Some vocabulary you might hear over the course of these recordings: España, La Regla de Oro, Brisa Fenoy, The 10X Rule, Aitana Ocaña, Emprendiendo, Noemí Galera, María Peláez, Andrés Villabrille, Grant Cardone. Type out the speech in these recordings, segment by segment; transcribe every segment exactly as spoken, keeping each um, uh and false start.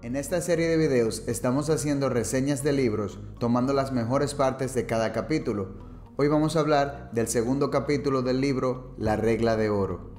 En esta serie de videos estamos haciendo reseñas de libros, tomando las mejores partes de cada capítulo. Hoy vamos a hablar del segundo capítulo del libro La Regla de Oro.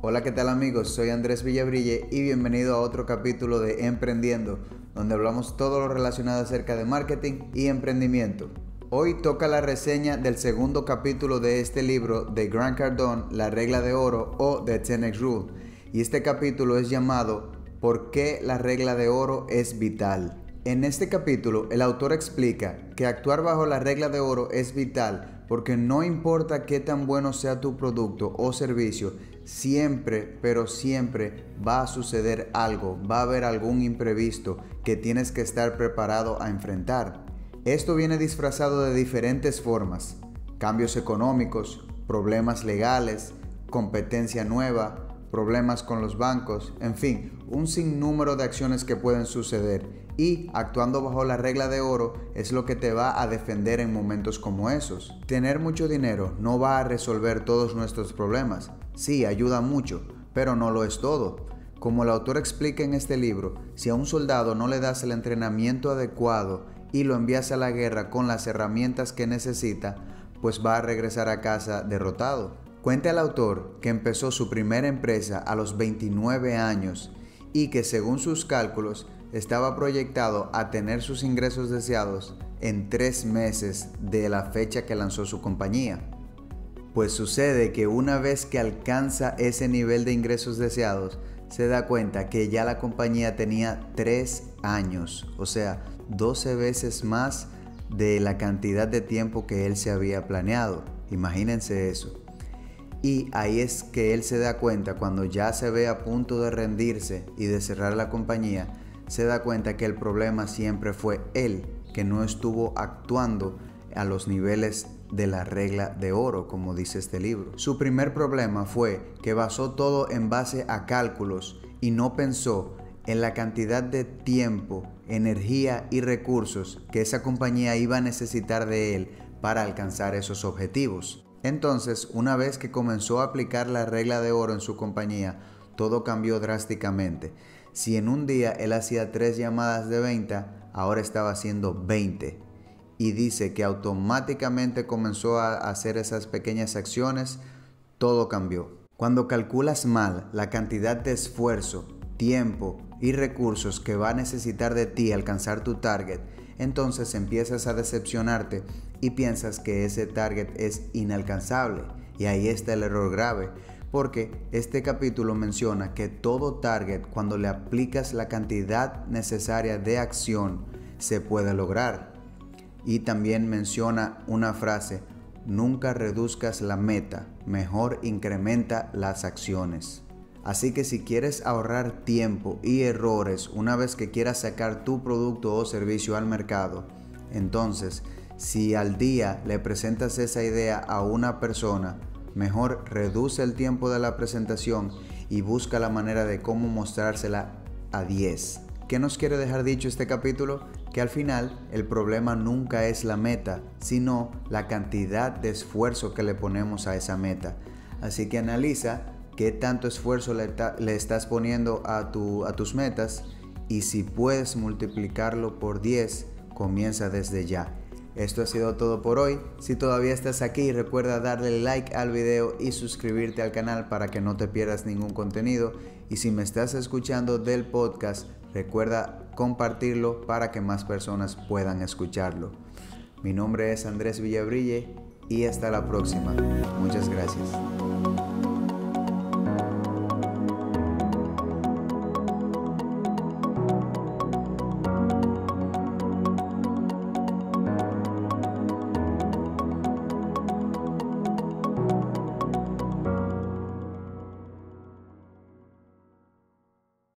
Hola, ¿qué tal amigos? Soy Andrés Villabrille y bienvenido a otro capítulo de Emprendiendo, donde hablamos todo lo relacionado acerca de marketing y emprendimiento. Hoy toca la reseña del segundo capítulo de este libro de Grant Cardone, La Regla de Oro o The diez equis Rule. Y este capítulo es llamado ¿Por qué la regla de oro es vital? En este capítulo el autor explica que actuar bajo la regla de oro es vital porque no importa qué tan bueno sea tu producto o servicio, siempre, pero siempre va a suceder algo, va a haber algún imprevisto que tienes que estar preparado a enfrentar. Esto viene disfrazado de diferentes formas: cambios económicos, problemas legales, competencia nueva, problemas con los bancos, en fin, un sinnúmero de acciones que pueden suceder, y actuando bajo la regla de oro es lo que te va a defender en momentos como esos. Tener mucho dinero no va a resolver todos nuestros problemas. Sí, ayuda mucho, pero no lo es todo. Como el autor explica en este libro, si a un soldado no le das el entrenamiento adecuado y lo envías a la guerra con las herramientas que necesita, pues va a regresar a casa derrotado. Cuenta el autor que empezó su primera empresa a los veintinueve años y que según sus cálculos estaba proyectado a tener sus ingresos deseados en tres meses de la fecha que lanzó su compañía. Pues sucede que una vez que alcanza ese nivel de ingresos deseados, se da cuenta que ya la compañía tenía tres años, o sea, doce veces más de la cantidad de tiempo que él se había planeado. Imagínense eso. Y ahí es que él se da cuenta, cuando ya se ve a punto de rendirse y de cerrar la compañía, se da cuenta que el problema siempre fue él, que no estuvo actuando a los niveles de la regla de oro, como dice este libro. Su primer problema fue que basó todo en base a cálculos y no pensó en la cantidad de tiempo, energía y recursos que esa compañía iba a necesitar de él para alcanzar esos objetivos. Entonces, una vez que comenzó a aplicar la regla de oro en su compañía, todo cambió drásticamente. Si en un día él hacía tres llamadas de venta, ahora estaba haciendo veinte. Y dice que automáticamente comenzó a hacer esas pequeñas acciones, todo cambió. Cuando calculas mal la cantidad de esfuerzo, tiempo y recursos que va a necesitar de ti alcanzar tu target, entonces empiezas a decepcionarte y piensas que ese target es inalcanzable. Y ahí está el error grave, porque este capítulo menciona que todo target, cuando le aplicas la cantidad necesaria de acción, se puede lograr. Y también menciona una frase: nunca reduzcas la meta, mejor incrementa las acciones. Así que si quieres ahorrar tiempo y errores una vez que quieras sacar tu producto o servicio al mercado, entonces si al día le presentas esa idea a una persona, mejor reduce el tiempo de la presentación y busca la manera de cómo mostrársela a diez. ¿Qué nos quiere dejar dicho este capítulo? Que al final el problema nunca es la meta, sino la cantidad de esfuerzo que le ponemos a esa meta. Así que analiza qué tanto esfuerzo le, le estás poniendo a, tu, a tus metas, y si puedes multiplicarlo por diez, comienza desde ya. Esto ha sido todo por hoy. Si todavía estás aquí, recuerda darle like al video y suscribirte al canal para que no te pierdas ningún contenido. Y si me estás escuchando del podcast, recuerda compartirlo para que más personas puedan escucharlo. Mi nombre es Andrés Villabrille y hasta la próxima. Muchas gracias.